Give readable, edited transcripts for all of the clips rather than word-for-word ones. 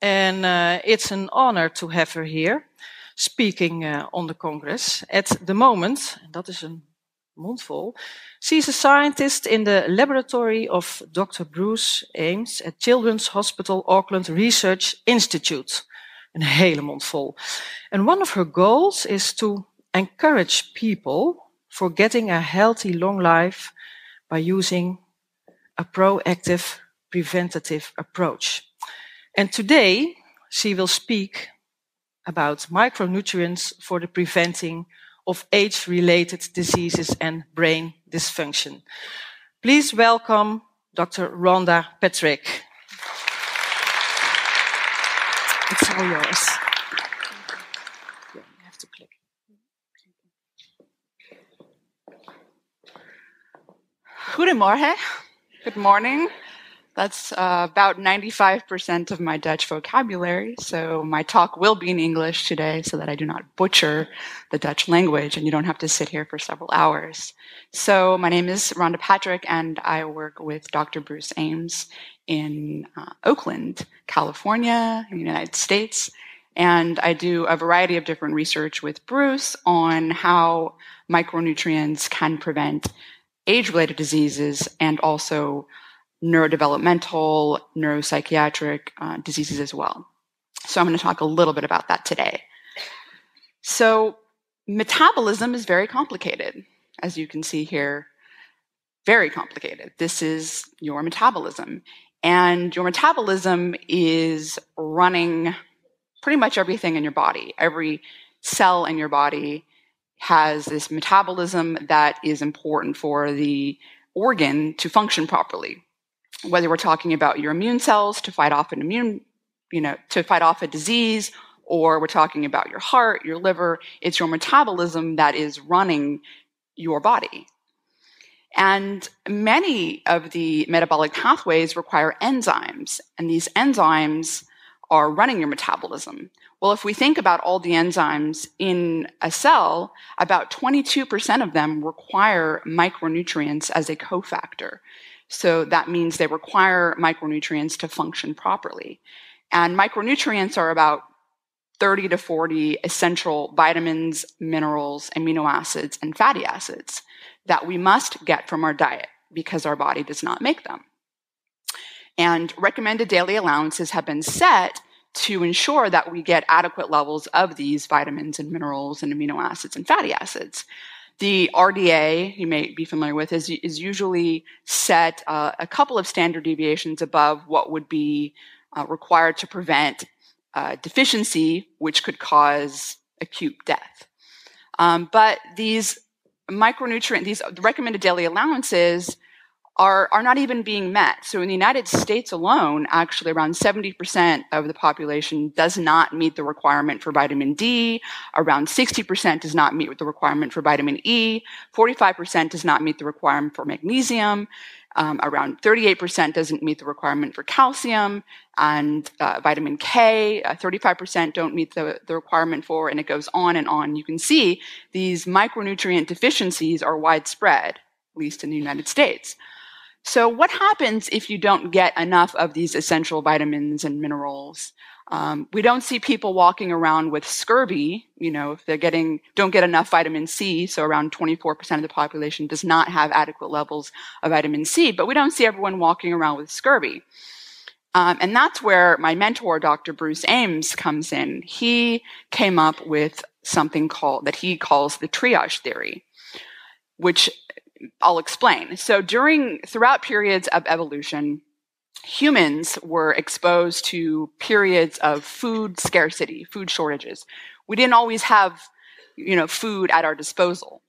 And it's an honor to have her here, speaking on the Congress. At the moment, and that is a mouthful, she's a scientist in the laboratory of Dr. Bruce Ames at Children's Hospital Auckland Research Institute. Een hele mond vol. And one of her goals is to encourage people for getting a healthy long life by using a proactive preventative approach. And today she will speak about micronutrients for the preventing of age-related diseases and brain dysfunction. Please welcome Dr. Rhonda Patrick. It's all yours. You have to click. Goedemorgen. Good morning. That's about 95% of my Dutch vocabulary, so my talk will be in English today so that I do not butcher the Dutch language and you don't have to sit here for several hours. So my name is Rhonda Patrick and I work with Dr. Bruce Ames in Oakland, California, in the United States. And I do a variety of different research with Bruce on how micronutrients can prevent age-related diseases and also neurodevelopmental, neuropsychiatric diseases as well. So I'm going to talk a little bit about that today. So metabolism is very complicated, as you can see here. Very complicated. This is your metabolism. And your metabolism is running pretty much everything in your body. Every cell in your body has this metabolism that is important for the organ to function properly. Whether we're talking about your immune cells to fight off an disease, or we're talking about your heart, your liver, it's your metabolism that is running your body. And many of the metabolic pathways require enzymes, and these enzymes are running your metabolism. Well, if we think about all the enzymes in a cell, about 22% of them require micronutrients as a cofactor. So that means they require micronutrients to function properly. And micronutrients are about 30 to 40 essential vitamins, minerals, amino acids, and fatty acids that we must get from our diet because our body does not make them. And recommended daily allowances have been set to ensure that we get adequate levels of these vitamins and minerals and amino acids and fatty acids. The RDA, you may be familiar with, is usually set a couple of standard deviations above what would be required to prevent deficiency, which could cause acute death. But these micronutrient, these recommended daily allowances are not even being met. So in the United States alone, actually around 70% of the population does not meet the requirement for vitamin D, around 60% does not meet the requirement for vitamin E, 45% does not meet the requirement for magnesium, around 38% doesn't meet the requirement for calcium, and vitamin K, 35% don't meet the requirement for, and it goes on and on. You can see these micronutrient deficiencies are widespread, at least in the United States. So what happens if you don't get enough of these essential vitamins and minerals? We don't see people walking around with scurvy, you know, if they don't get enough vitamin C, so around 24% of the population does not have adequate levels of vitamin C, but we don't see everyone walking around with scurvy. And that's where my mentor, Dr. Bruce Ames, comes in. He came up with something that he calls the triage theory, which I'll explain. So throughout periods of evolution, humans were exposed to periods of food scarcity, food shortages. We didn't always have, food at our disposal.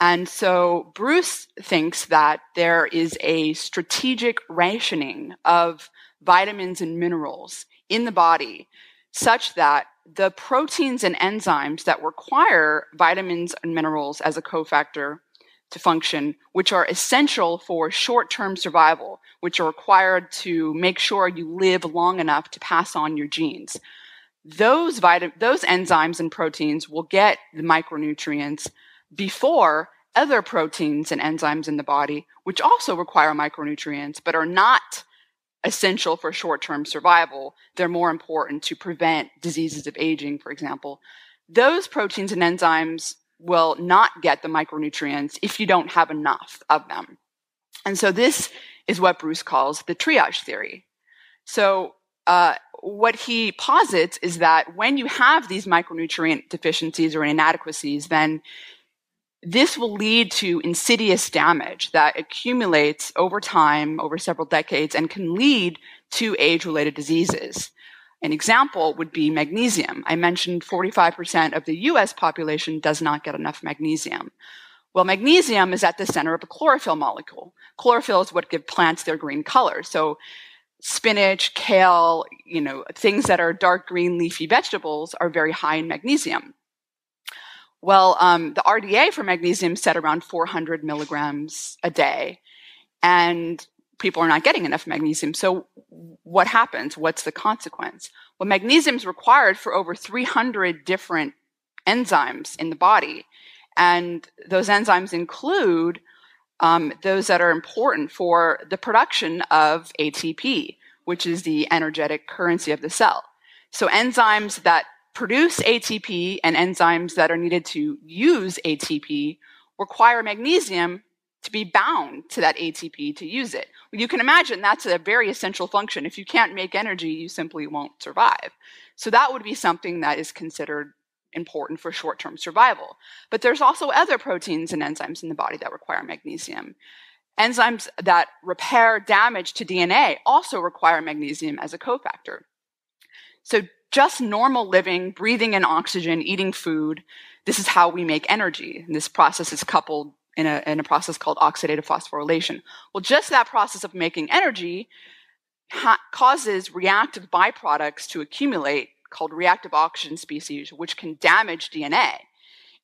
And so Bruce thinks that there is a strategic rationing of vitamins and minerals in the body such that the proteins and enzymes that require vitamins and minerals as a cofactor to function, which are essential for short-term survival, which are required to make sure you live long enough to pass on your genes. Those enzymes and proteins will get the micronutrients before other proteins and enzymes in the body, which also require micronutrients, but are not essential for short-term survival. They're more important to prevent diseases of aging, for example. Those proteins and enzymes will not get the micronutrients if you don't have enough of them. And so this is what Bruce calls the triage theory. So what he posits is that when you have these micronutrient deficiencies or inadequacies, then this will lead to insidious damage that accumulates over time, over several decades, and can lead to age-related diseases. An example would be magnesium. I mentioned 45% of the U.S. population does not get enough magnesium. Well, magnesium is at the center of a chlorophyll molecule. Chlorophyll is what gives plants their green color. So spinach, kale, things that are dark green leafy vegetables are very high in magnesium. Well, the RDA for magnesium is set around 400 milligrams a day, and people are not getting enough magnesium. So what happens? What's the consequence? Well, magnesium is required for over 300 different enzymes in the body, and those enzymes include those that are important for the production of ATP, which is the energetic currency of the cell. So enzymes that produce ATP and enzymes that are needed to use ATP require magnesium to be bound to that ATP to use it. Well, you can imagine that's a very essential function. If you can't make energy, you simply won't survive. So that would be something that is considered important for short-term survival. But there's also other proteins and enzymes in the body that require magnesium. Enzymes that repair damage to DNA also require magnesium as a cofactor. So just normal living, breathing in oxygen, eating food, this is how we make energy. And this process is coupled in a process called oxidative phosphorylation. Well, just that process of making energy causes reactive byproducts to accumulate called reactive oxygen species, which can damage DNA.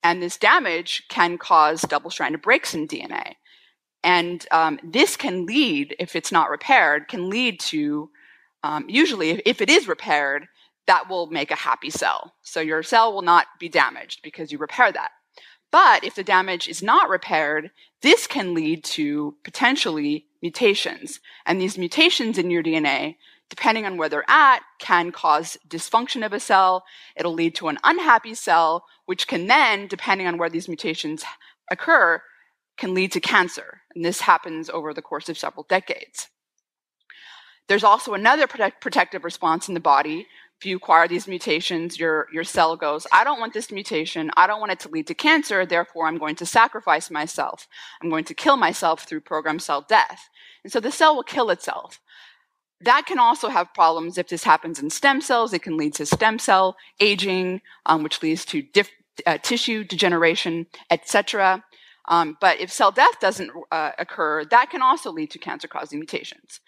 And this damage can cause double-stranded breaks in DNA. And this can lead, if it's not repaired, can lead to, usually if it is repaired, that will make a happy cell. So your cell will not be damaged because you repair that. But if the damage is not repaired, this can lead to potentially mutations. And these mutations in your DNA, depending on where they're at, can cause dysfunction of a cell. It'll lead to an unhappy cell, which can then, depending on where these mutations occur, can lead to cancer. And this happens over the course of several decades. There's also another protective response in the body. If you acquire these mutations, your cell goes, I don't want this mutation. I don't want it to lead to cancer. Therefore, I'm going to sacrifice myself. I'm going to kill myself through programmed cell death. And so the cell will kill itself. That can also have problems if this happens in stem cells. It can lead to stem cell aging, which leads to tissue degeneration, etc. But if cell death doesn't occur, that can also lead to cancer-causing mutations.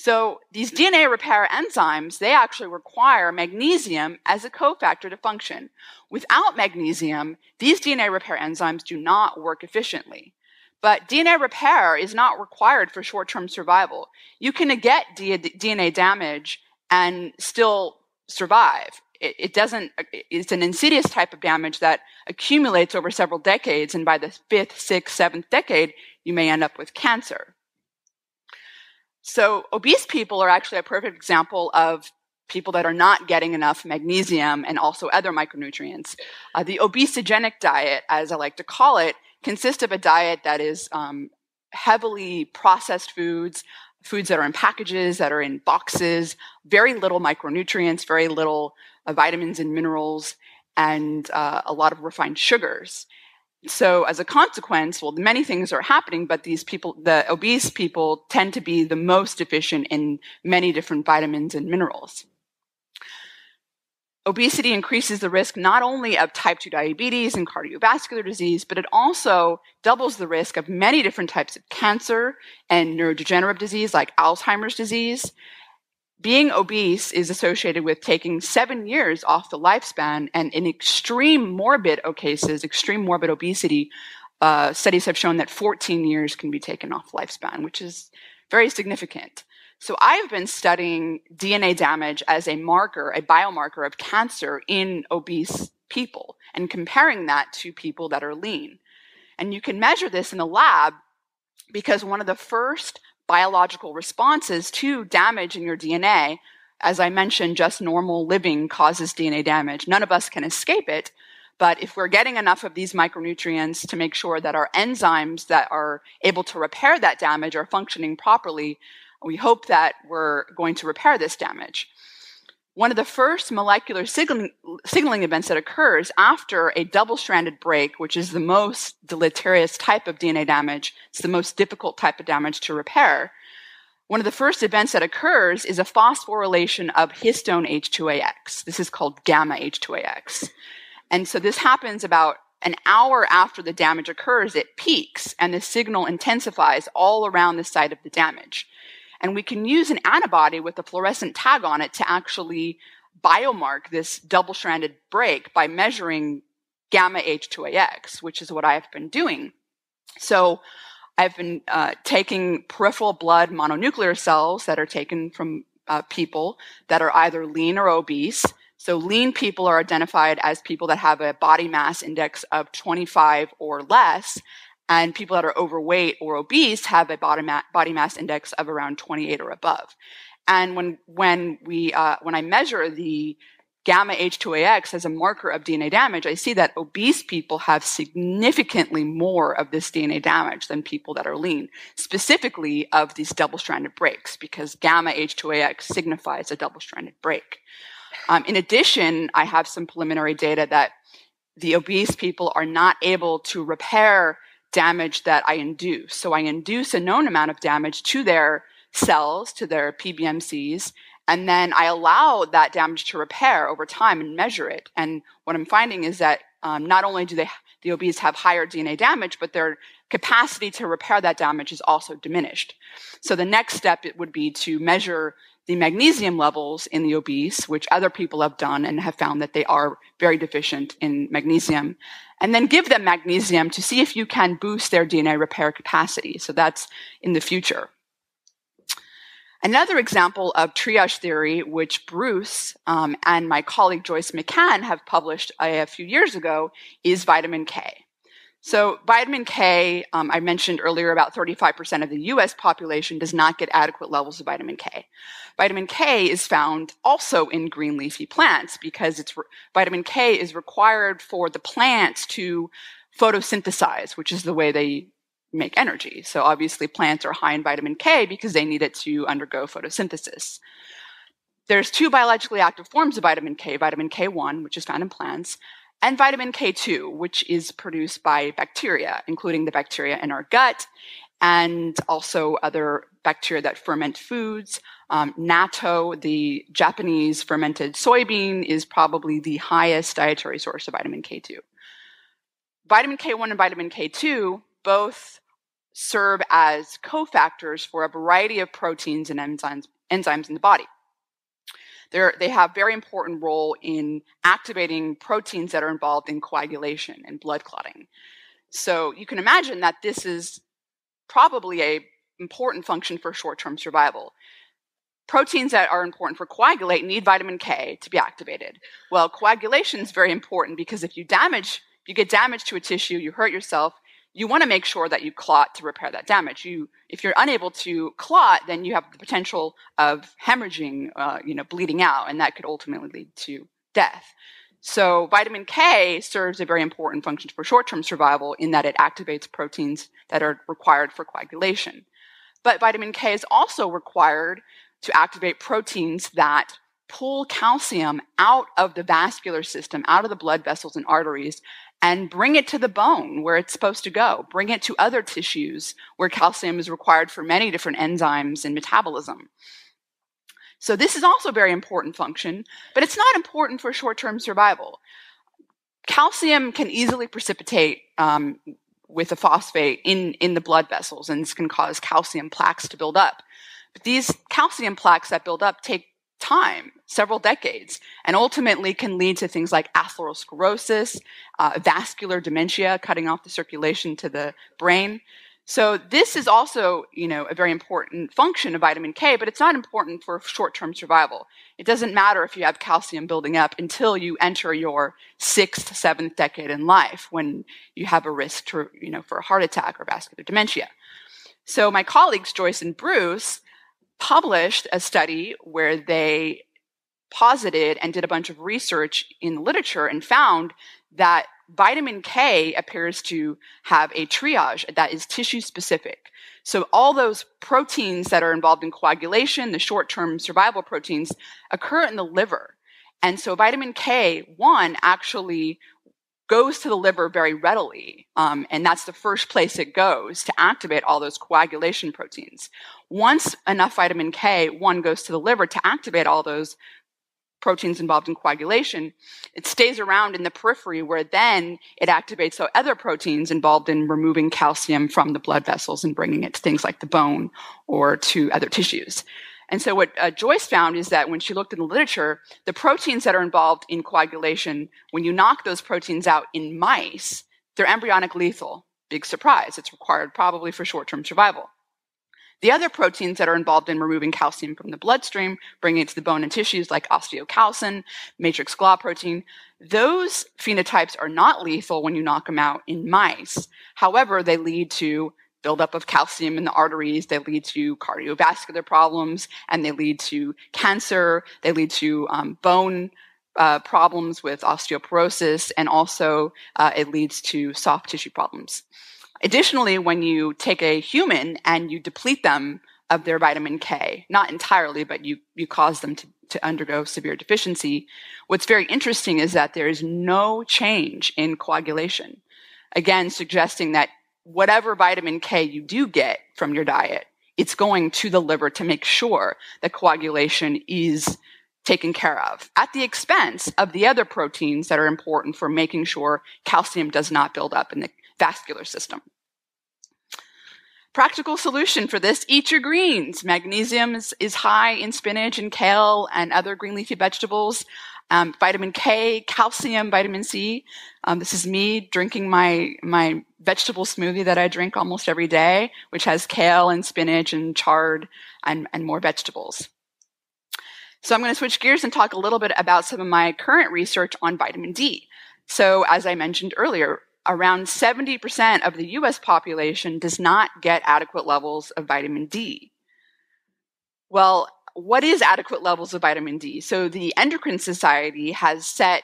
So these DNA repair enzymes, they actually require magnesium as a cofactor to function. Without magnesium, these DNA repair enzymes do not work efficiently. But DNA repair is not required for short-term survival. You can get DNA damage and still survive. It's an insidious type of damage that accumulates over several decades, and by the 5th, 6th, 7th decade, you may end up with cancer. So obese people are actually a perfect example of people that are not getting enough magnesium and also other micronutrients. The obesogenic diet, as I like to call it, consists of a diet that is heavily processed foods, foods that are in packages, that are in boxes, very little micronutrients, very little vitamins and minerals, and a lot of refined sugars. So as a consequence, well, many things are happening, but these people, the obese people, tend to be the most deficient in many different vitamins and minerals. Obesity increases the risk not only of type 2 diabetes and cardiovascular disease, but it also doubles the risk of many different types of cancer and neurodegenerative disease like Alzheimer's disease. Being obese is associated with taking 7 years off the lifespan, and in extreme morbid cases, extreme morbid obesity, studies have shown that 14 years can be taken off lifespan, which is very significant. So I've been studying DNA damage as a marker, a biomarker of cancer in obese people, and comparing that to people that are lean. And you can measure this in the lab because one of the first biological responses to damage in your DNA. As I mentioned, just normal living causes DNA damage. None of us can escape it. But if we're getting enough of these micronutrients to make sure that our enzymes that are able to repair that damage are functioning properly, we hope that we're going to repair this damage. One of the first molecular signaling events that occurs after a double-stranded break, which is the most deleterious type of DNA damage, it's the most difficult type of damage to repair, one of the first events that occurs is a phosphorylation of histone H2AX. This is called gamma H2AX. And so this happens about an hour after the damage occurs. It peaks, and the signal intensifies all around the site of the damage. And we can use an antibody with a fluorescent tag on it to actually biomark this double-stranded break by measuring gamma H2AX, which is what I've been doing. So I've been taking peripheral blood mononuclear cells that are taken from people that are either lean or obese. So lean people are identified as people that have a body mass index of 25 or less, and people that are overweight or obese have a body mass index of around 28 or above. And when I measure the gamma H2AX as a marker of DNA damage, I see that obese people have significantly more of this DNA damage than people that are lean, specifically of these double-stranded breaks, because gamma H2AX signifies a double-stranded break. In addition, I have some preliminary data that the obese people are not able to repair damage that I induce. So I induce a known amount of damage to their cells, to their PBMCs, and then I allow that damage to repair over time and measure it. And what I'm finding is that not only do the obese have higher DNA damage, but their capacity to repair that damage is also diminished. So the next step it would be to measure the magnesium levels in the obese, which other people have done and have found that they are very deficient in magnesium, and then give them magnesium to see if you can boost their DNA repair capacity. So that's in the future. Another example of triage theory, which Bruce and my colleague Joyce McCann have published a few years ago, is vitamin K. So vitamin K, I mentioned earlier, about 35% of the U.S. population does not get adequate levels of vitamin K. Vitamin K is found also in green leafy plants because vitamin K is required for the plants to photosynthesize, which is the way they make energy. So obviously plants are high in vitamin K because they need it to undergo photosynthesis. There's two biologically active forms of vitamin K, vitamin K1, which is found in plants, and vitamin K2, which is produced by bacteria, including the bacteria in our gut and also other bacteria that ferment foods. Natto, the Japanese fermented soybean, is probably the highest dietary source of vitamin K2. Vitamin K1 and vitamin K2 both serve as cofactors for a variety of proteins and enzymes in the body. They have a very important role in activating proteins that are involved in coagulation and blood clotting. So you can imagine that this is probably an important function for short-term survival. Proteins that are important for coagulate need vitamin K to be activated. Well, coagulation is very important because if you get damage to a tissue, you hurt yourself, you want to make sure that you clot to repair that damage. If you're unable to clot, then you have the potential of hemorrhaging, bleeding out, and that could ultimately lead to death. So vitamin K serves a very important function for short-term survival in that it activates proteins that are required for coagulation. But vitamin K is also required to activate proteins that pull calcium out of the vascular system, out of the blood vessels and arteries, and bring it to the bone where it's supposed to go, bring it to other tissues where calcium is required for many different enzymes and metabolism. So this is also a very important function, but it's not important for short-term survival. Calcium can easily precipitate with a phosphate in the blood vessels, and this can cause calcium plaques to build up. But these calcium plaques that build up take time, several decades, and ultimately can lead to things like atherosclerosis, vascular dementia, cutting off the circulation to the brain. So this is also, a very important function of vitamin K, but it's not important for short-term survival. It doesn't matter if you have calcium building up until you enter your 6th, 7th decade in life when you have a risk for a heart attack or vascular dementia. So my colleagues, Joyce and Bruce, published a study where they posited and did a bunch of research in the literature and found that vitamin K appears to have a triage that is tissue specific. So all those proteins that are involved in coagulation, the short-term survival proteins, occur in the liver. And so vitamin K1 actually goes to the liver very readily, and that's the first place it goes to activate all those coagulation proteins. Once enough vitamin K1 goes to the liver to activate all those proteins involved in coagulation, it stays around in the periphery where then it activates the other proteins involved in removing calcium from the blood vessels and bringing it to things like the bone or to other tissues. And so what Joyce found is that when she looked in the literature, the proteins that are involved in coagulation, when you knock those proteins out in mice, they're embryonic lethal. Big surprise. It's required probably for short-term survival. The other proteins that are involved in removing calcium from the bloodstream, bringing it to the bone and tissues like osteocalcin, matrix GLA protein, those phenotypes are not lethal when you knock them out in mice. However, they lead to buildup of calcium in the arteries, they lead to cardiovascular problems, and they lead to cancer, they lead to bone problems with osteoporosis, and also it leads to soft tissue problems. Additionally, when you take a human and you deplete them of their vitamin K, not entirely, but you cause them to undergo severe deficiency, what's very interesting is that there is no change in coagulation, again, suggesting that whatever vitamin K you do get from your diet, it's going to the liver to make sure that coagulation is taken care of at the expense of the other proteins that are important for making sure calcium does not build up in the vascular system. Practical solution for this, eat your greens. Magnesium is high in spinach and kale and other green leafy vegetables. Vitamin K, calcium, vitamin C. This is me drinking my vegetable smoothie that I drink almost every day, which has kale and spinach and chard and more vegetables. So I'm going to switch gears and talk a little bit about some of my current research on vitamin D. So as I mentioned earlier, around 70% of the U.S. population does not get adequate levels of vitamin D. Well, what is adequate levels of vitamin D? So the Endocrine Society has set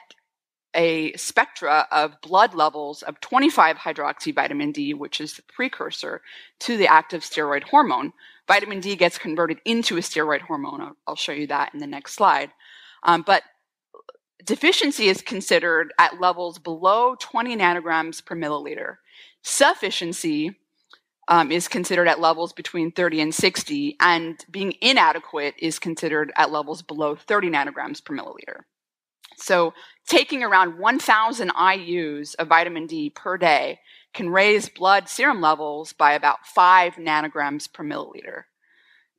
a spectra of blood levels of 25-hydroxyvitamin D, which is the precursor to the active steroid hormone. Vitamin D gets converted into a steroid hormone. I'll show you that in the next slide. But deficiency is considered at levels below 20 nanograms per milliliter. Sufficiency is considered at levels between 30 and 60, and being inadequate is considered at levels below 30 nanograms per milliliter. So taking around 1,000 IUs of vitamin D per day can raise blood serum levels by about 5 nanograms per milliliter.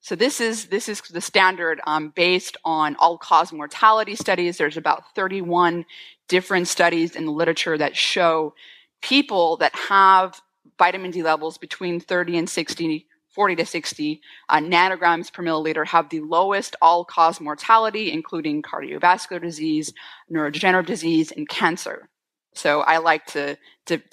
So this is the standard based on all-cause mortality studies. There's about 31 different studies in the literature that show people that have vitamin D levels between 30 and 60, 40 to 60 nanograms per milliliter have the lowest all-cause mortality, including cardiovascular disease, neurodegenerative disease, and cancer. So I like to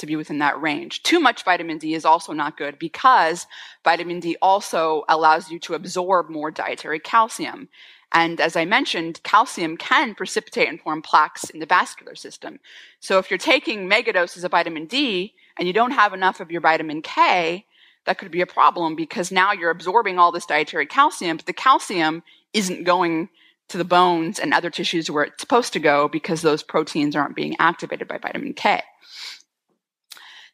be within that range. Too much vitamin D is also not good because vitamin D also allows you to absorb more dietary calcium. And as I mentioned, calcium can precipitate and form plaques in the vascular system. So if you're taking megadoses of vitamin D and you don't have enough of your vitamin K, that could be a problem because now you're absorbing all this dietary calcium, but the calcium isn't going to the bones and other tissues where it's supposed to go because those proteins aren't being activated by vitamin K.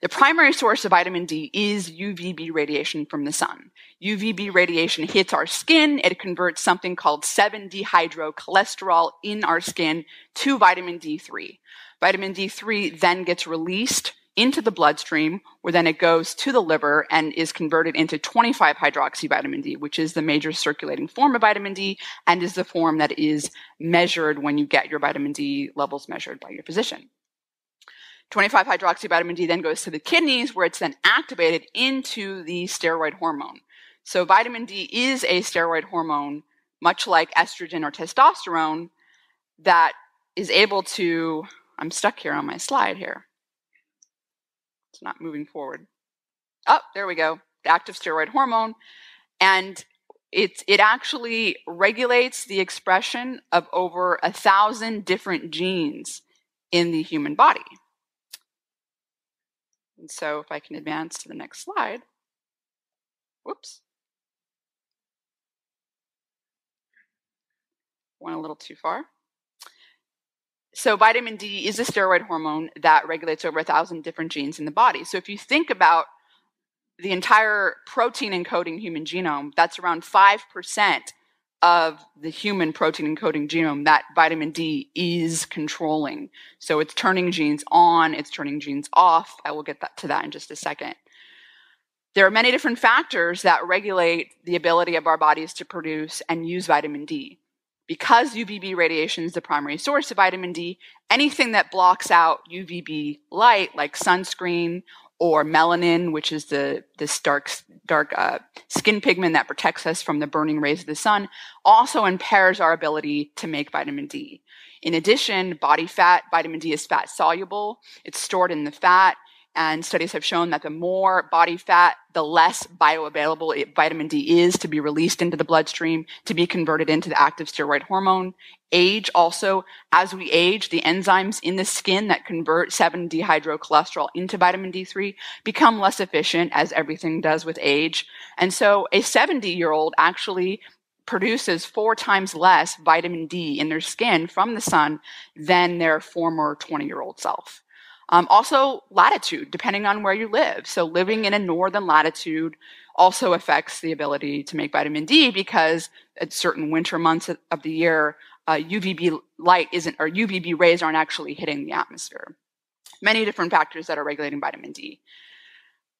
The primary source of vitamin D is UVB radiation from the sun. UVB radiation hits our skin. It converts something called 7-dehydrocholesterol in our skin to vitamin D3. Vitamin D3 then gets released into the bloodstream, where then it goes to the liver and is converted into 25-hydroxyvitamin D, which is the major circulating form of vitamin D and is the form that is measured when you get your vitamin D levels measured by your physician. 25-hydroxyvitamin D then goes to the kidneys, where it's then activated into the steroid hormone. So vitamin D is a steroid hormone, much like estrogen or testosterone, that is able to, I'm stuck here on my slide here. It's not moving forward. Oh, there we go. active steroid hormone, and it actually regulates the expression of over 1,000 different genes in the human body. And so if I can advance to the next slide, whoops. Went a little too far. So vitamin D is a steroid hormone that regulates over 1,000 different genes in the body. So if you think about the entire protein encoding human genome, that's around 5% of the human protein encoding genome that vitamin D is controlling. So it's turning genes on, it's turning genes off. I will get to that in just a second. There are many different factors that regulate the ability of our bodies to produce and use vitamin D. Because UVB radiation is the primary source of vitamin D, anything that blocks out UVB light, like sunscreen or melanin, which is this dark skin pigment that protects us from the burning rays of the sun, also impairs our ability to make vitamin D. In addition, body fat, vitamin D is fat soluble. It's stored in the fat, and studies have shown that the more body fat, the less bioavailable vitamin D is to be released into the bloodstream, to be converted into the active steroid hormone. Age also, as we age, the enzymes in the skin that convert 7-dehydrocholesterol into vitamin D3 become less efficient, as everything does with age. And so a 70-year-old actually produces 4 times less vitamin D in their skin from the sun than their former 20-year-old self. Also, latitude, depending on where you live. So living in a northern latitude also affects the ability to make vitamin D, because at certain winter months of the year, UVB rays aren't actually hitting the atmosphere. Many different factors that are regulating vitamin D.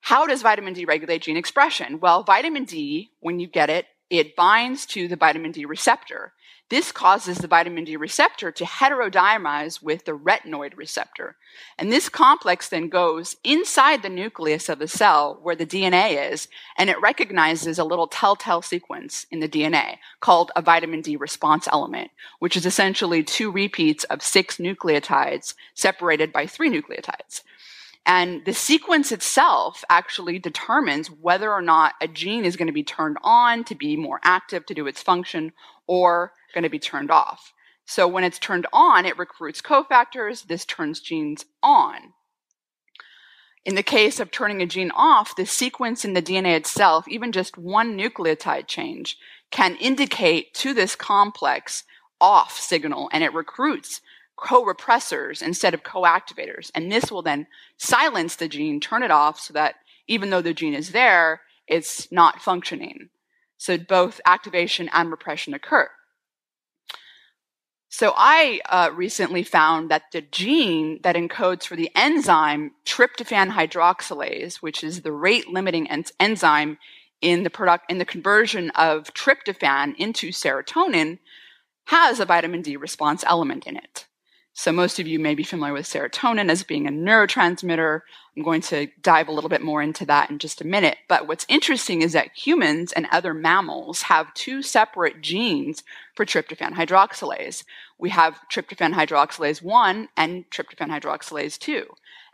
How does vitamin D regulate gene expression? Well, vitamin D, when you get it, it binds to the vitamin D receptor. This causes the vitamin D receptor to heterodimerize with the retinoid receptor. And this complex then goes inside the nucleus of the cell where the DNA is, and it recognizes a little telltale sequence in the DNA called a vitamin D response element, which is essentially 2 repeats of 6 nucleotides separated by 3 nucleotides. And the sequence itself actually determines whether or not a gene is going to be turned on to be more active, to do its function, or going to be turned off. So when it's turned on, it recruits cofactors. This turns genes on. In the case of turning a gene off, the sequence in the DNA itself, even just 1 nucleotide change, can indicate to this complex off signal, and it recruits co-repressors instead of co-activators. And this will then silence the gene, turn it off, so that even though the gene is there, it's not functioning. So both activation and repression occur. So I recently found that the gene that encodes for the enzyme tryptophan hydroxylase, which is the rate-limiting enzyme in the conversion of tryptophan into serotonin, has a vitamin D response element in it. So most of you may be familiar with serotonin as being a neurotransmitter. I'm going to dive a little bit more into that in just a minute. But what's interesting is that humans and other mammals have 2 separate genes for tryptophan hydroxylase. We have tryptophan hydroxylase 1 and tryptophan hydroxylase 2.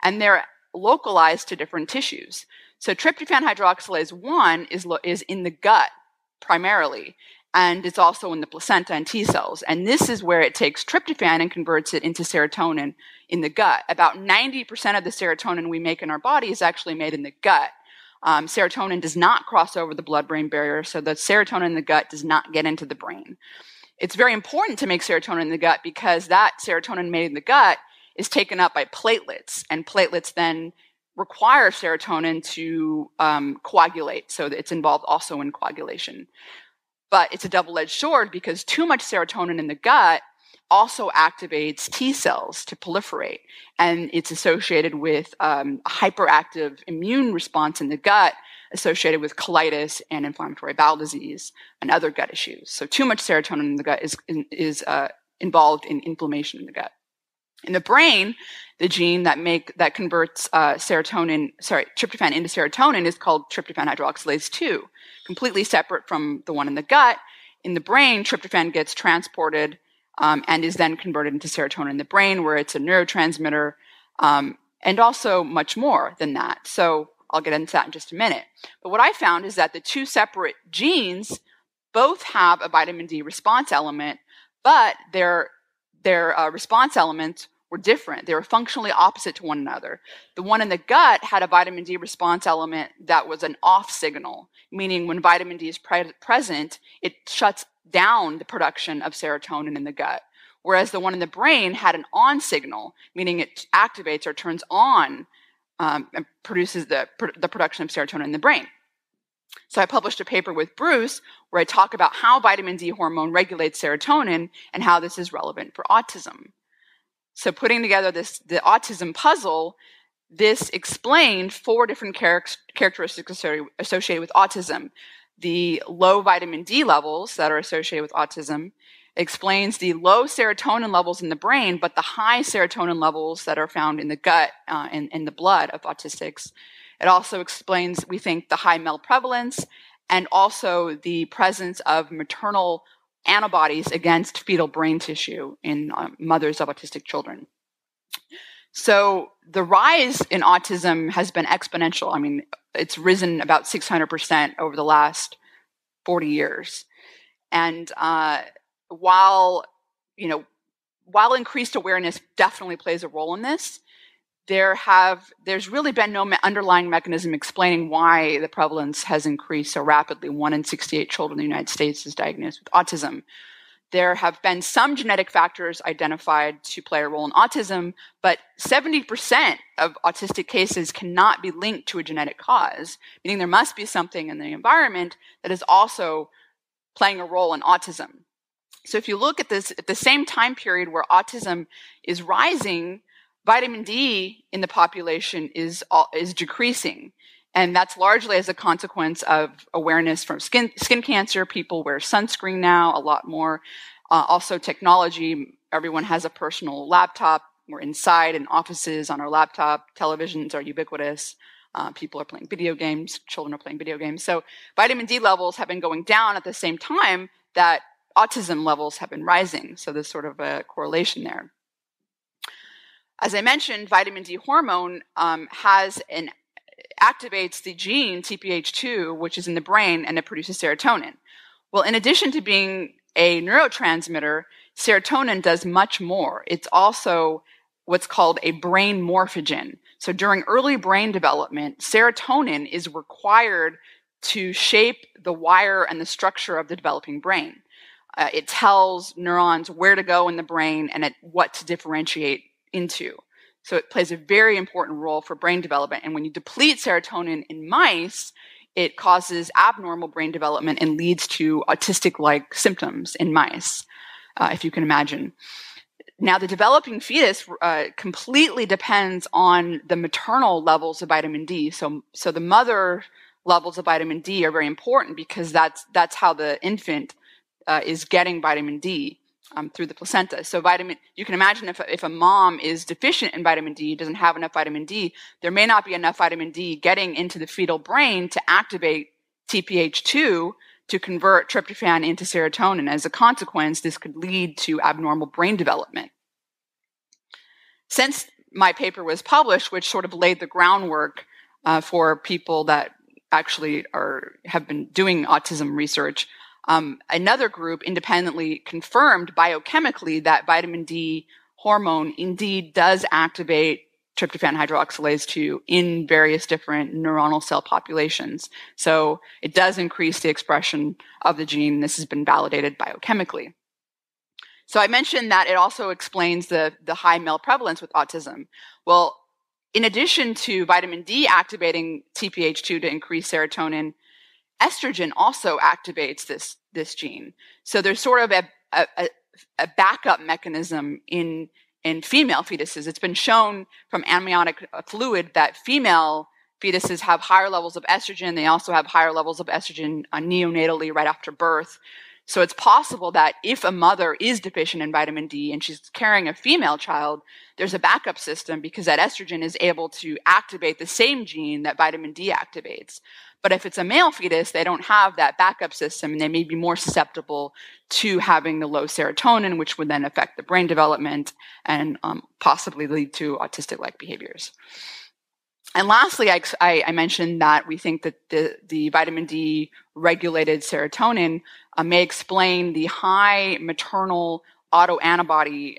And they're localized to different tissues. So tryptophan hydroxylase 1 is in the gut primarily. And it's also in the placenta and T cells. And this is where it takes tryptophan and converts it into serotonin in the gut. About 90% of the serotonin we make in our body is actually made in the gut. Serotonin does not cross over the blood-brain barrier, so the serotonin in the gut does not get into the brain. It's very important to make serotonin in the gut because that serotonin made in the gut is taken up by platelets, and platelets then require serotonin to coagulate, so it's involved also in coagulation. But it's a double-edged sword because too much serotonin in the gut also activates T cells to proliferate. And it's associated with a hyperactive immune response in the gut associated with colitis and inflammatory bowel disease and other gut issues. So too much serotonin in the gut is involved in inflammation in the gut. In the brain, the gene that converts tryptophan into serotonin is called tryptophan hydroxylase 2, completely separate from the one in the gut. In the brain, tryptophan gets transported and is then converted into serotonin in the brain, where it's a neurotransmitter, and also much more than that. So I'll get into that in just a minute. But what I found is that the two separate genes both have a vitamin D response element, but their response elements were different. They were functionally opposite to one another. The one in the gut had a vitamin D response element that was an off signal, meaning when vitamin D is present, it shuts down the production of serotonin in the gut. Whereas the one in the brain had an on signal, meaning it activates or turns on and produces the production of serotonin in the brain. So I published a paper with Bruce where I talk about how vitamin D hormone regulates serotonin and how this is relevant for autism. So putting together the autism puzzle, this explained four different characteristics associated with autism. The low vitamin D levels that are associated with autism explains the low serotonin levels in the brain, but the high serotonin levels that are found in the gut and in the blood of autistics. It also explains, we think, the high male prevalence and also the presence of maternal antibodies against fetal brain tissue in mothers of autistic children. So the rise in autism has been exponential. I mean, it's risen about 600% over the last 40 years. And while increased awareness definitely plays a role in this, there's really been no underlying mechanism explaining why the prevalence has increased so rapidly. 1 in 68 children in the United States is diagnosed with autism. There have been some genetic factors identified to play a role in autism, but 70% of autistic cases cannot be linked to a genetic cause, meaning there must be something in the environment that is also playing a role in autism. So if you look at this, at the same time period where autism is rising, vitamin D in the population is decreasing, and that's largely as a consequence of awareness from skin cancer. People wear sunscreen now a lot more. Also technology, everyone has a personal laptop. We're inside in offices on our laptop. Televisions are ubiquitous. People are playing video games. Children are playing video games. So vitamin D levels have been going down at the same time that autism levels have been rising. So there's sort of a correlation there. As I mentioned, vitamin D hormone activates the gene TPH2, which is in the brain, and it produces serotonin. Well, in addition to being a neurotransmitter, serotonin does much more. It's also what's called a brain morphogen. So during early brain development, serotonin is required to shape the wire and the structure of the developing brain. It tells neurons where to go in the brain and what to differentiate into. So it plays a very important role for brain development. And when you deplete serotonin in mice, it causes abnormal brain development and leads to autistic-like symptoms in mice, if you can imagine. Now, the developing fetus completely depends on the maternal levels of vitamin D. So the mother levels of vitamin D are very important because that's how the infant is getting vitamin D. Through the placenta. So you can imagine if a mom is deficient in vitamin D, doesn't have enough vitamin D, there may not be enough vitamin D getting into the fetal brain to activate TPH2 to convert tryptophan into serotonin. As a consequence, this could lead to abnormal brain development. Since my paper was published, which sort of laid the groundwork for people that actually have been doing autism research, another group independently confirmed biochemically that vitamin D hormone indeed does activate tryptophan hydroxylase 2 in various different neuronal cell populations. So it does increase the expression of the gene. This has been validated biochemically. So I mentioned that it also explains the high male prevalence with autism. Well, in addition to vitamin D activating TPH2 to increase serotonin, estrogen also activates this gene. So there's sort of a backup mechanism in female fetuses. It's been shown from amniotic fluid that female fetuses have higher levels of estrogen. They also have higher levels of estrogen neonatally right after birth. So it's possible that if a mother is deficient in vitamin D and she's carrying a female child, there's a backup system because that estrogen is able to activate the same gene that vitamin D activates. But if it's a male fetus, they don't have that backup system, and they may be more susceptible to having the low serotonin, which would then affect the brain development and possibly lead to autistic-like behaviors. And lastly, I mentioned that we think that the vitamin D regulated serotonin may explain the high maternal autoantibody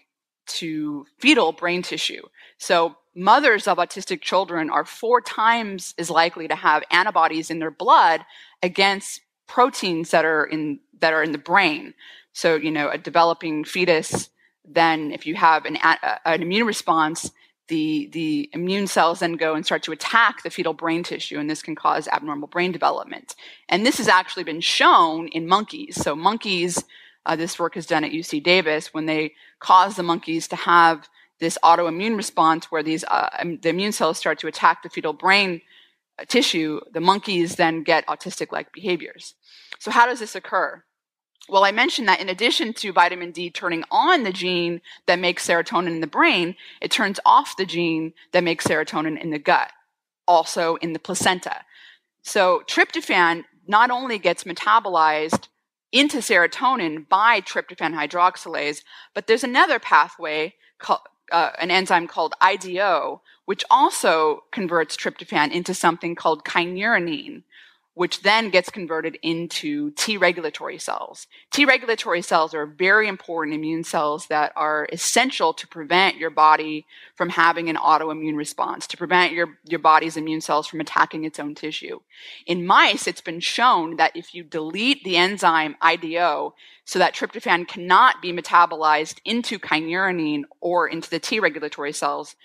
to fetal brain tissue. So mothers of autistic children are 4 times as likely to have antibodies in their blood against proteins that are in the brain. So, you know, a developing fetus, then if you have an immune response, the immune cells then go and start to attack the fetal brain tissue, and this can cause abnormal brain development. And this has actually been shown in monkeys. So monkeys, this work is done at UC Davis, when they cause the monkeys to have this autoimmune response where the immune cells start to attack the fetal brain tissue, the monkeys then get autistic-like behaviors. So how does this occur? Well, I mentioned that in addition to vitamin D turning on the gene that makes serotonin in the brain, it turns off the gene that makes serotonin in the gut, also in the placenta. So tryptophan not only gets metabolized into serotonin by tryptophan hydroxylase, but there's another pathway, an enzyme called IDO, which also converts tryptophan into something called kynurenine, which then gets converted into T regulatory cells. T regulatory cells are very important immune cells that are essential to prevent your body from having an autoimmune response, to prevent your body's immune cells from attacking its own tissue. In mice, it's been shown that if you delete the enzyme IDO so that tryptophan cannot be metabolized into kynurenine or into the T regulatory cells,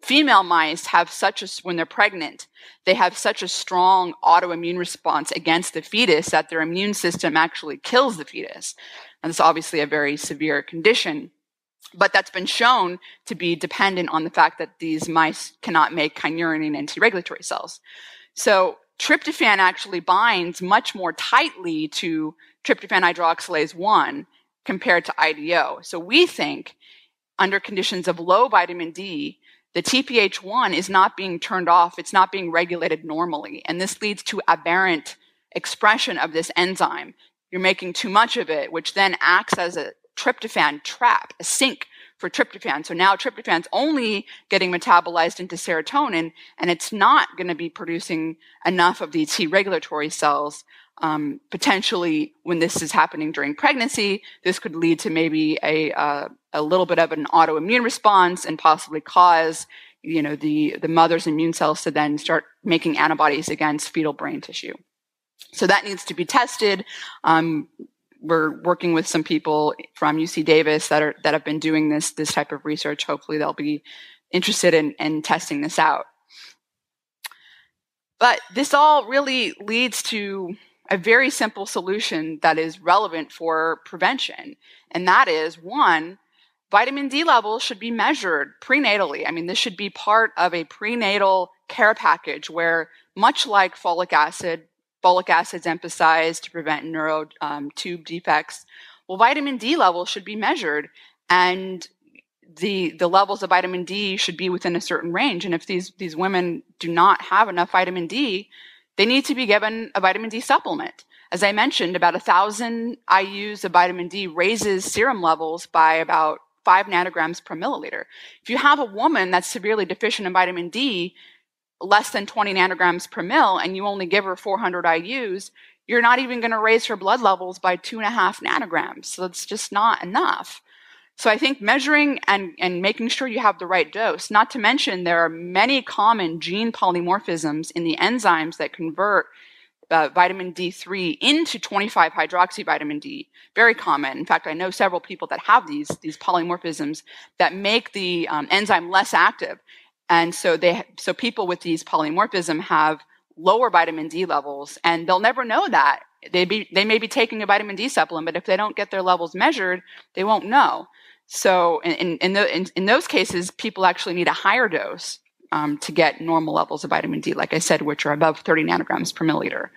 female mice have when they're pregnant, they have such a strong autoimmune response against the fetus that their immune system actually kills the fetus. And it's obviously a very severe condition, but that's been shown to be dependent on the fact that these mice cannot make kynurenine and T regulatory cells. So tryptophan actually binds much more tightly to tryptophan hydroxylase 1 compared to IDO. So we think under conditions of low vitamin D, the TPH1 is not being turned off, it's not being regulated normally, and this leads to aberrant expression of this enzyme. You're making too much of it, which then acts as a tryptophan trap, a sink for tryptophan. So now tryptophan's only getting metabolized into serotonin, and it's not going to be producing enough of the T regulatory cells. Potentially, when this is happening during pregnancy, this could lead to maybe a little bit of an autoimmune response and possibly cause, you know, the mother's immune cells to then start making antibodies against fetal brain tissue. So that needs to be tested. We're working with some people from UC Davis that have been doing this type of research. Hopefully, they'll be interested in testing this out. But this all really leads to a very simple solution that is relevant for prevention. And that is, 1, vitamin D levels should be measured prenatally. I mean, this should be part of a prenatal care package where, much like folic acid is emphasized to prevent neuro tube defects, well, vitamin D levels should be measured, and the levels of vitamin D should be within a certain range. And if these women do not have enough vitamin D, they need to be given a vitamin D supplement. As I mentioned, about 1,000 IUs of vitamin D raises serum levels by about 5 nanograms per milliliter. If you have a woman that's severely deficient in vitamin D, less than 20 nanograms per mil, and you only give her 400 IUs, you're not even going to raise her blood levels by 2.5 nanograms. So that's just not enough. So I think measuring and making sure you have the right dose, not to mention there are many common gene polymorphisms in the enzymes that convert vitamin D3 into 25-hydroxyvitamin D, very common. In fact, I know several people that have these polymorphisms that make the enzyme less active. And so people with these polymorphism have lower vitamin D levels, and they'll never know that. They may be taking a vitamin D supplement, but if they don't get their levels measured, they won't know. So in those cases, people actually need a higher dose to get normal levels of vitamin D, like I said, which are above 30 nanograms per milliliter.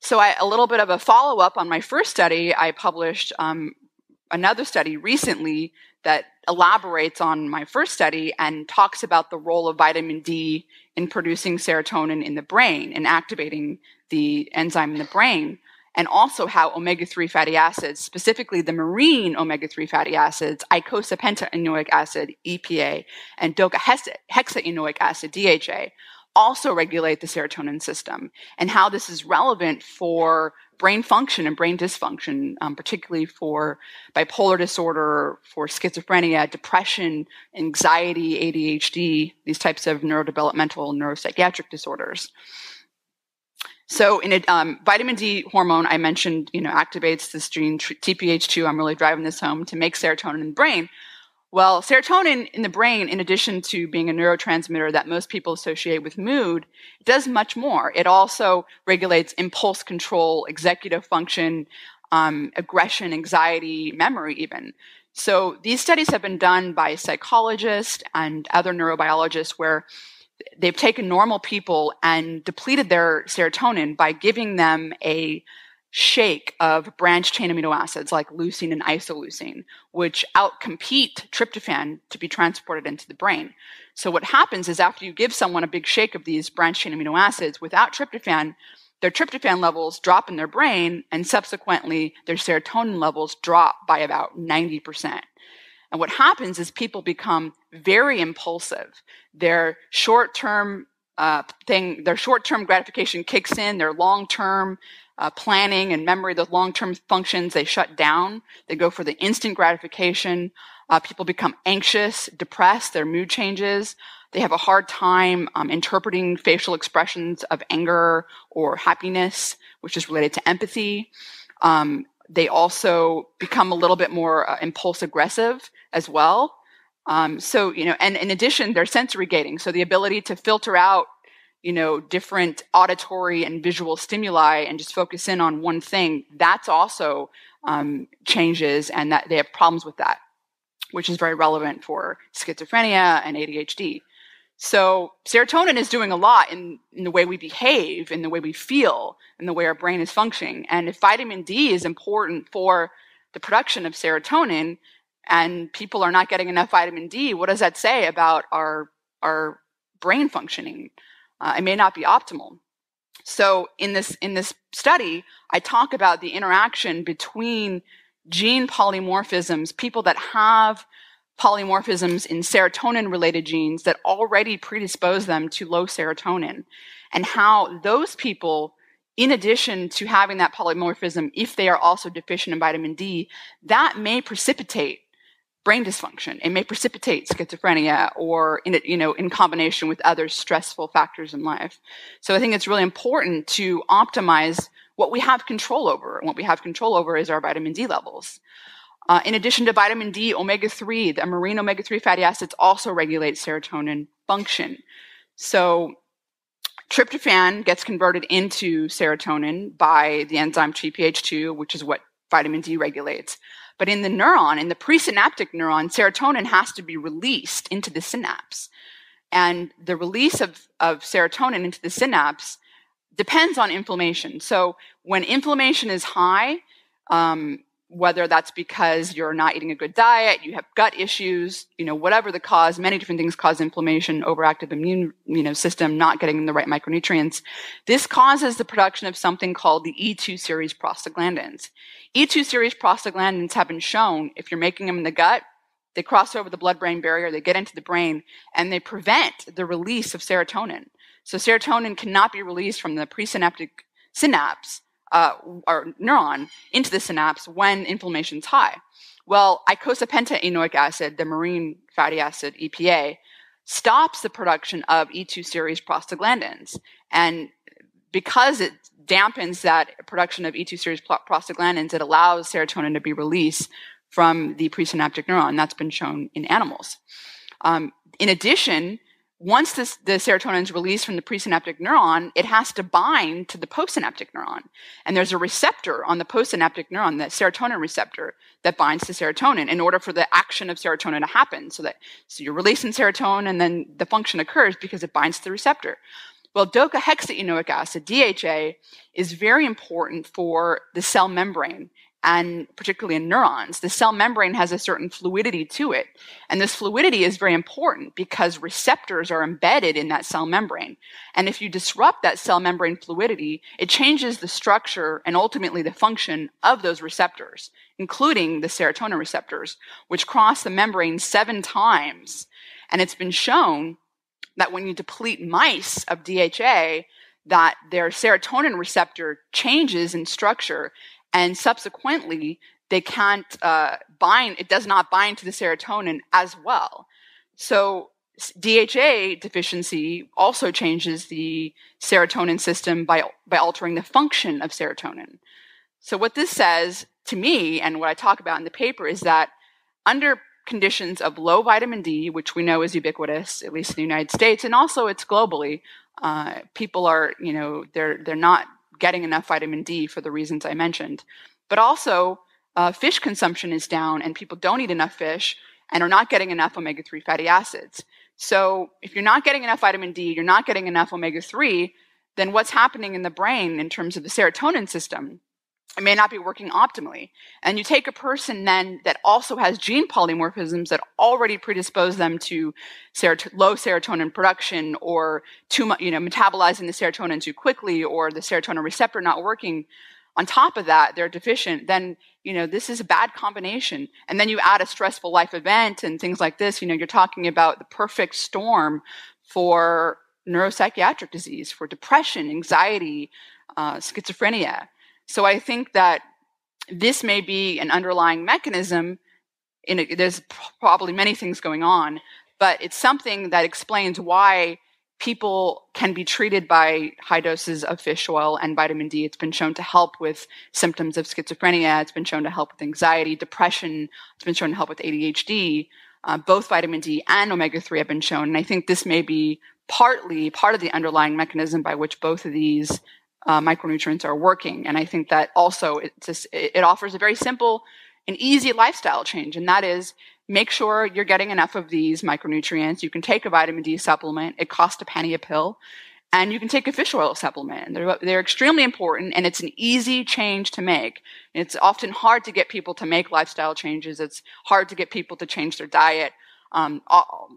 So a little bit of a follow-up on my first study, I published another study recently that elaborates on my first study and talks about the role of vitamin D in producing serotonin in the brain and activating the enzyme in the brain. and also how omega-3 fatty acids, specifically the marine omega-3 fatty acids, eicosapentaenoic acid, EPA, and docahexaenoic acid, DHA, also regulate the serotonin system, and how this is relevant for brain function and brain dysfunction, particularly for bipolar disorder, for schizophrenia, depression, anxiety, ADHD, these types of neurodevelopmental neuropsychiatric disorders. So in a, vitamin D hormone, I mentioned, activates this gene TPH2. I'm really driving this home to make serotonin in the brain. Well, serotonin in the brain, in addition to being a neurotransmitter that most people associate with mood, does much more. It also regulates impulse control, executive function, aggression, anxiety, memory even. So these studies have been done by psychologists and other neurobiologists where they've taken normal people and depleted their serotonin by giving them a shake of branched-chain amino acids like leucine and isoleucine, which outcompete tryptophan to be transported into the brain. So what happens is after you give someone a big shake of these branched-chain amino acids without tryptophan, their tryptophan levels drop in their brain, and subsequently their serotonin levels drop by about 90%. And what happens is people become very impulsive. Their short-term gratification kicks in, their long-term planning and memory, those long-term functions, they shut down. They go for the instant gratification. People become anxious, depressed, their mood changes. They have a hard time interpreting facial expressions of anger or happiness, which is related to empathy. They also become a little bit more impulse-aggressive as well. And in addition, they're sensory gating. So the ability to filter out, different auditory and visual stimuli and just focus in on one thing, that's also changes, and that they have problems with that, which is very relevant for schizophrenia and ADHD. So serotonin is doing a lot in the way we behave, in the way we feel, in the way our brain is functioning. And if vitamin D is important for the production of serotonin and people are not getting enough vitamin D, what does that say about our brain functioning? It may not be optimal. So in this study, I talk about the interaction between gene polymorphisms, people that have polymorphisms in serotonin-related genes that already predispose them to low serotonin, and how those people, in addition to having that polymorphism, if they are also deficient in vitamin D, that may precipitate brain dysfunction. It may precipitate schizophrenia, or in combination with other stressful factors in life. So I think it's really important to optimize what we have control over, and what we have control over is our vitamin D levels. In addition to vitamin D, omega-3, the marine omega-3 fatty acids also regulate serotonin function. So tryptophan gets converted into serotonin by the enzyme TPH2, which is what vitamin D regulates. But in the neuron, in the presynaptic neuron, serotonin has to be released into the synapse. And the release of serotonin into the synapse depends on inflammation. So when inflammation is high, whether that's because you're not eating a good diet, you have gut issues, whatever the cause, many different things cause inflammation, overactive immune system, not getting the right micronutrients. This causes the production of something called the E2 series prostaglandins. E2 series prostaglandins have been shown, if you're making them in the gut, they cross over the blood-brain barrier, they get into the brain, and they prevent the release of serotonin. So serotonin cannot be released from the presynaptic synapse, or neuron, into the synapse when inflammation's high. Well, eicosapentaenoic acid, the marine fatty acid, EPA, stops the production of E2 series prostaglandins. And because it dampens that production of E2 series prostaglandins, it allows serotonin to be released from the presynaptic neuron. That's been shown in animals. In addition, once the serotonin is released from the presynaptic neuron, it has to bind to the postsynaptic neuron. And there's a receptor on the postsynaptic neuron, the serotonin receptor, that binds to serotonin in order for the action of serotonin to happen. So you're releasing serotonin, and then the function occurs because it binds to the receptor. Well, docahexaenoic acid, DHA, is very important for the cell membrane and particularly in neurons, the cell membrane has a certain fluidity to it. And this fluidity is very important because receptors are embedded in that cell membrane. And if you disrupt that cell membrane fluidity, it changes the structure and ultimately the function of those receptors, including the serotonin receptors, which cross the membrane 7 times. And it's been shown that when you deplete mice of DHA, that their serotonin receptor changes in structure, and subsequently they can't bind, it does not bind to the serotonin as well. So DHA deficiency also changes the serotonin system by altering the function of serotonin. So what this says to me, and what I talk about in the paper, is that under conditions of low vitamin D, which we know is ubiquitous, at least in the United States, and also it's globally, people are, you know, they're not getting enough vitamin D for the reasons I mentioned. But also, fish consumption is down, and people don't eat enough fish and are not getting enough omega-3 fatty acids. So if you're not getting enough vitamin D, you're not getting enough omega-3, then what's happening in the brain in terms of the serotonin system? It may not be working optimally. And you take a person then that also has gene polymorphisms that already predispose them to low serotonin production, or too much, you know, metabolizing the serotonin too quickly, or the serotonin receptor not working. On top of that, they're deficient. Then, you know, this is a bad combination. And then you add a stressful life event and things like this. You know, you're talking about the perfect storm for neuropsychiatric disease, for depression, anxiety, schizophrenia. So I think that this may be an underlying mechanism. There's probably many things going on, but it's something that explains why people can be treated by high doses of fish oil and vitamin D. It's been shown to help with symptoms of schizophrenia. It's been shown to help with anxiety, depression. It's been shown to help with ADHD. Both vitamin D and omega-3 have been shown. And I think this may be partly part of the underlying mechanism by which both of these micronutrients are working. And I think that also it offers a very simple and easy lifestyle change. And that is, make sure you're getting enough of these micronutrients. You can take a vitamin D supplement. It costs $0.01 a pill. And you can take a fish oil supplement. They're extremely important, and it's an easy change to make. And it's often hard to get people to make lifestyle changes. It's hard to get people to change their diet.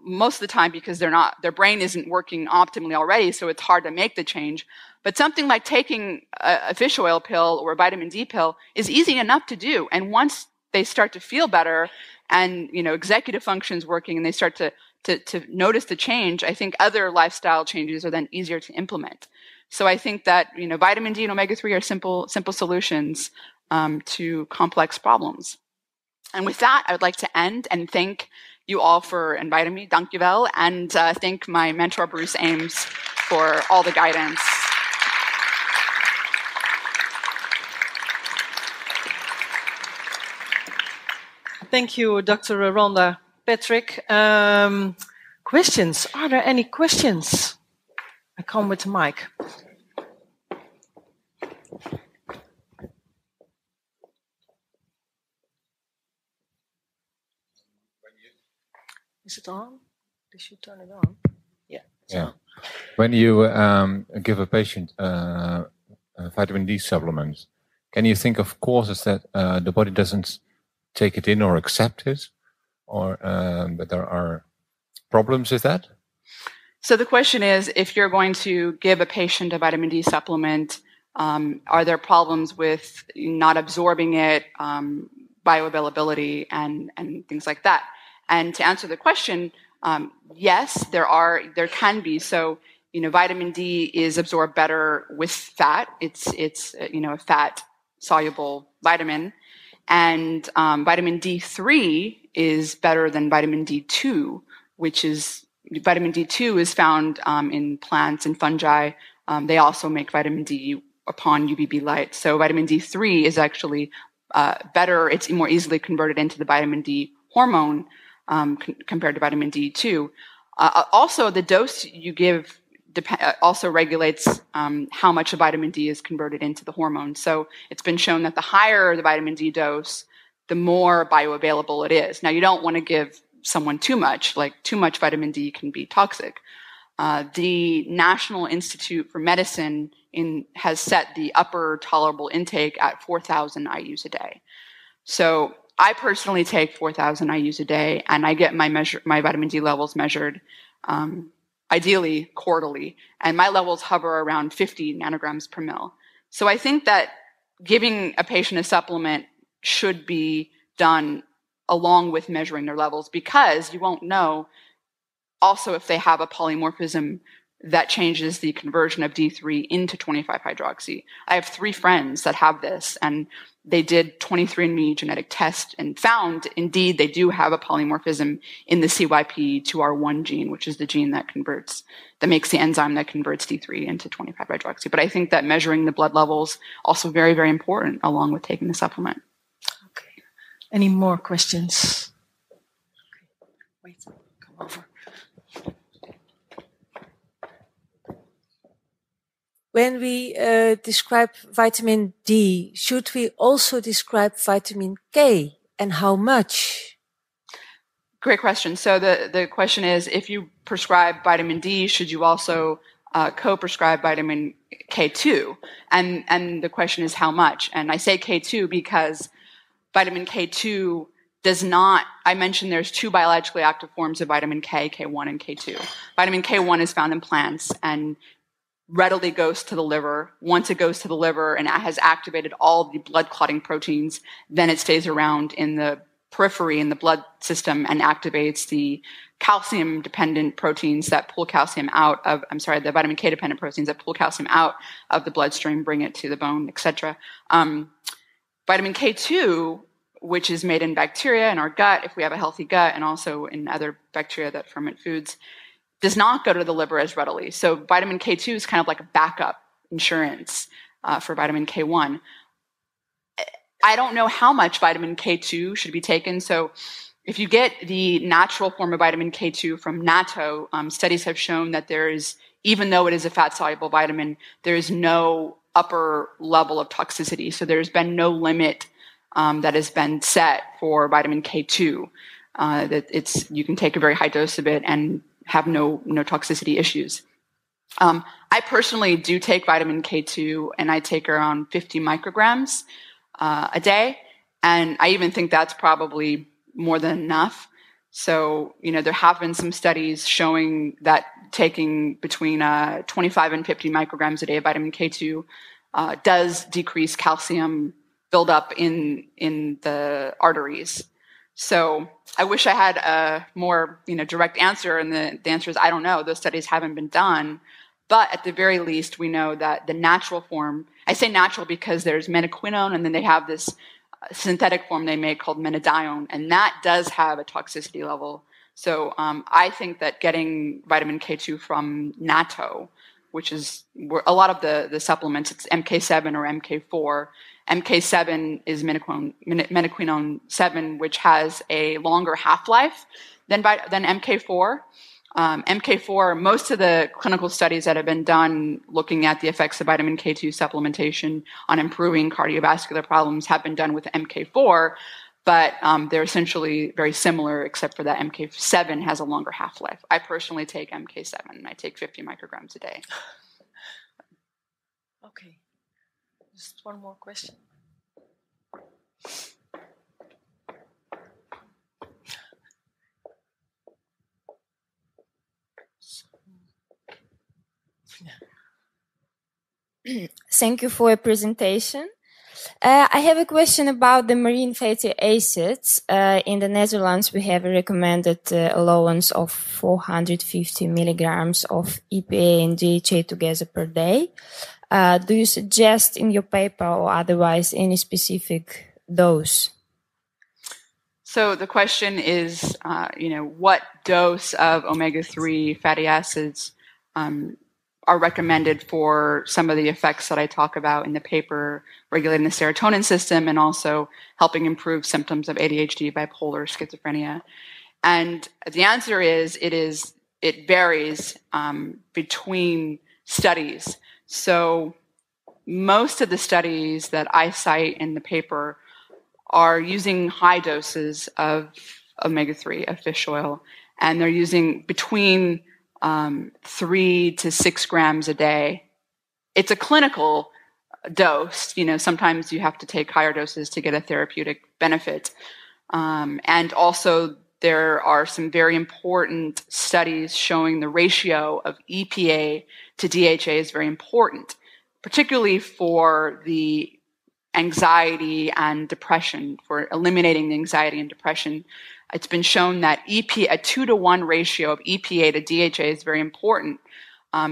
Most of the time because their brain isn't working optimally already, so it's hard to make the change. But something like taking a fish oil pill or a vitamin D pill is easy enough to do. And once they start to feel better and, you know, executive function's working and they start to notice the change, I think other lifestyle changes are then easier to implement. So I think that, you know, vitamin D and omega-3 are simple solutions to complex problems. And with that, I would like to end and thank you all for inviting me. Dankjewel. And thank my mentor, Bruce Ames, for all the guidance. Thank you, Dr. Rhonda Patrick. Questions? Are there any questions? I come with the mic. Is it on? They should turn it on. Yeah. Yeah. When you give a patient a vitamin D supplement, can you think of causes that the body doesn't take it in or accept it, or that there are problems with that? So the question is, if you're going to give a patient a vitamin D supplement, are there problems with not absorbing it, bioavailability, and things like that? And to answer the question, yes, there can be. So, you know, vitamin D is absorbed better with fat. It's you know, a fat soluble vitamin, and vitamin D3 is better than vitamin D2, which is vitamin D2 is found in plants and fungi. They also make vitamin D upon UVB light. So vitamin D3 is actually better. It's more easily converted into the vitamin D hormone. Compared to vitamin D2. Also, the dose you give also regulates how much of vitamin D is converted into the hormone. So it's been shown that the higher the vitamin D dose, the more bioavailable it is. Now, you don't want to give someone too much. Like, too much vitamin D can be toxic. The National Institute for Medicine has set the upper tolerable intake at 4,000 IUs a day. So I personally take 4,000 IUs a day, and I get my vitamin D levels measured ideally quarterly, and my levels hover around 50 nanograms per mil. So I think that giving a patient a supplement should be done along with measuring their levels, because you won't know also if they have a polymorphism that changes the conversion of D3 into 25-hydroxy. I have three friends that have this, and they did 23andMe genetic test and found, indeed, they do have a polymorphism in the CYP2R1 gene, which is the gene that makes the enzyme that converts D3 into 25-hydroxy. But I think that measuring the blood levels also very, very important, along with taking the supplement. Okay. Any more questions? Okay. Wait, come over. When we describe vitamin D, should we also describe vitamin K, and how much? Great question. So the question is, if you prescribe vitamin D, should you also co-prescribe vitamin K2? And the question is how much? And I say K2 because vitamin K2 does not, I mentioned there's two biologically active forms of vitamin K, K1 and K2. Vitamin K1 is found in plants and readily goes to the liver. Once it goes to the liver and has activated all the blood clotting proteins, then it stays around in the periphery in the blood system and activates the calcium-dependent proteins that pull calcium out of, the vitamin K-dependent proteins that pull calcium out of the bloodstream, bring it to the bone, etc. Vitamin K2, which is made in bacteria in our gut, if we have a healthy gut, and also in other bacteria that ferment foods, does not go to the liver as readily. So vitamin K2 is kind of like a backup insurance for vitamin K1. I don't know how much vitamin K2 should be taken. So if you get the natural form of vitamin K2 from natto, studies have shown that there is, even though it is a fat-soluble vitamin, there is no upper level of toxicity. So there's been no limit that has been set for vitamin K2. You can take a very high dose of it and have no toxicity issues. I personally do take vitamin K2, and I take around 50 micrograms a day, and I even think that's probably more than enough. So, there have been some studies showing that taking between 25 and 50 micrograms a day of vitamin K2 does decrease calcium buildup in the arteries. So I wish I had a more, direct answer, and the answer is I don't know. Those studies haven't been done, but at the very least, we know that the natural form, I say natural because there's menaquinone, and then they have this synthetic form they make called menadione, and that does have a toxicity level. So I think that getting vitamin K2 from natto, which is a lot of the supplements, it's MK7 or MK4. MK7 is menaquinone 7, which has a longer half-life than MK4. MK4, most of the clinical studies that have been done looking at the effects of vitamin K2 supplementation on improving cardiovascular problems have been done with MK4, but they're essentially very similar, except for that MK7 has a longer half-life. I personally take MK7, and I take 50 micrograms a day. Okay. Just one more question. Thank you for your presentation. I have a question about the marine fatty acids. In the Netherlands, we have a recommended allowance of 450 milligrams of EPA and DHA together per day. Do you suggest in your paper or otherwise any specific dose? So the question is, what dose of omega-3 fatty acids are recommended for some of the effects that I talk about in the paper, regulating the serotonin system and also helping improve symptoms of ADHD, bipolar, schizophrenia. And the answer is, it varies between studies. So most of the studies that I cite in the paper are using high doses of omega-3, of fish oil, and they're using between 3 to 6 grams a day. It's a clinical dose. You know, sometimes you have to take higher doses to get a therapeutic benefit. And also there are some very important studies showing the ratio of EPA to DHA is very important, particularly for the anxiety and depression, for eliminating the anxiety and depression. It's been shown that a 2-to-1 ratio of EPA to DHA is very important.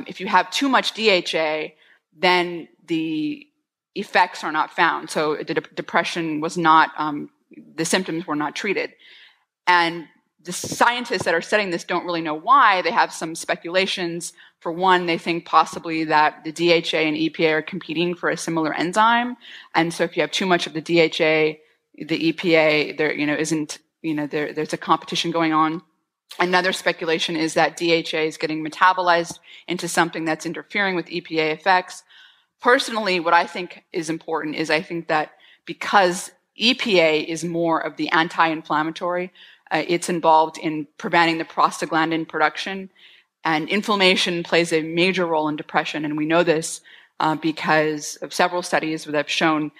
If you have too much DHA, then the effects are not found. So the depression was not, the symptoms were not treated. And the scientists that are studying this don't really know why. They have some speculations. For one, they think possibly that the DHA and EPA are competing for a similar enzyme. And so if you have too much of the DHA, the EPA, there, you know, isn't, you know, there's a competition going on. Another speculation is that DHA is getting metabolized into something that's interfering with EPA effects. Personally, what I think is important is I think that because EPA is more of the anti-inflammatory, it's involved in preventing the prostaglandin production, and inflammation plays a major role in depression. And we know this because of several studies that have shown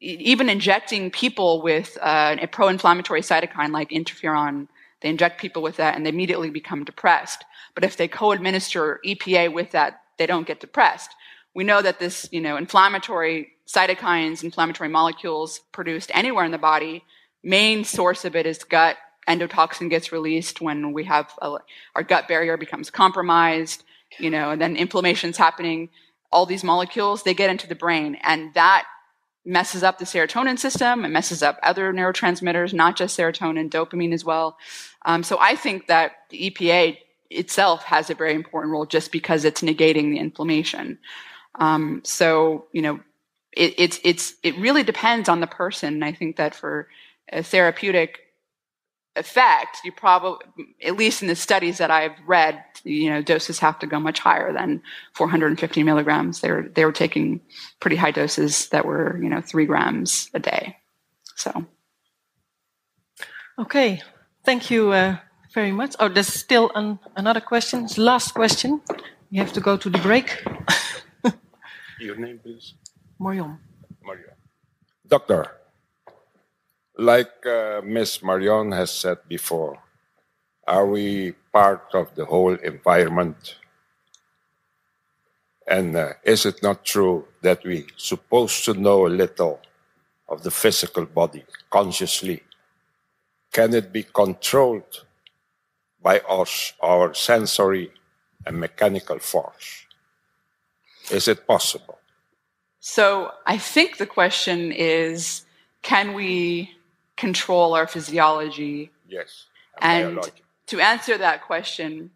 even injecting people with a pro-inflammatory cytokine like interferon, they inject people with that and they immediately become depressed. But if they co-administer EPA with that, they don't get depressed. We know that this, you know, inflammatory cytokines, inflammatory molecules produced anywhere in the body, main source of it is gut. Endotoxin gets released when we have our gut barrier becomes compromised, you know, and then inflammation's happening. All these molecules, they get into the brain, and that messes up the serotonin system. It messes up other neurotransmitters, not just serotonin, dopamine as well. So I think that the EPA itself has a very important role just because it's negating the inflammation. So, you know, it really depends on the person. And I think that for a therapeutic effect, you probably, at least in the studies that I've read, you know, doses have to go much higher than 450 milligrams. They were taking pretty high doses that were, you know, 3 grams a day. So, okay, thank you very much. Oh, there's still another question. It's the last question. We have to go to the break. Your name, please. Marion. Doctor. Like Ms. Marion has said before, are we part of the whole environment? And is it not true that we're supposed to know a little of the physical body consciously? Can it be controlled by us, our sensory and mechanical force? Is it possible? So I think the question is, can we control our physiology? Yes. And biology. To answer that question,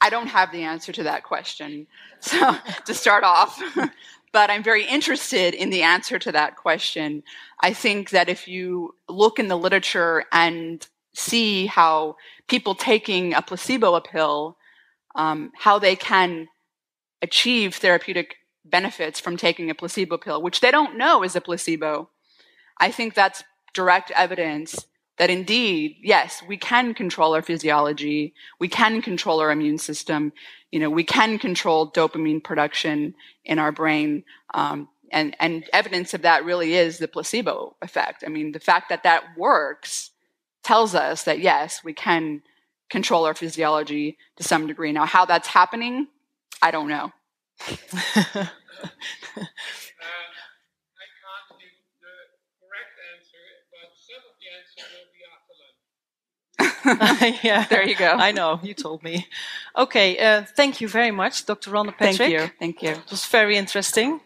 I don't have the answer to that question. So to start off, but I'm very interested in the answer to that question. I think that if you look in the literature and see how people taking a placebo pill, how they can achieve therapeutic benefits from taking a placebo pill, which they don't know is a placebo, I think that's direct evidence that indeed, yes, we can control our physiology, we can control our immune system, you know, we can control dopamine production in our brain, and evidence of that really is the placebo effect. I mean, the fact that that works tells us that yes, we can control our physiology to some degree. Now, how that's happening, I don't know. Yeah, there you go. I know, you told me. Okay, thank you very much, Dr. Rhonda Patrick. Thank you. It was very interesting.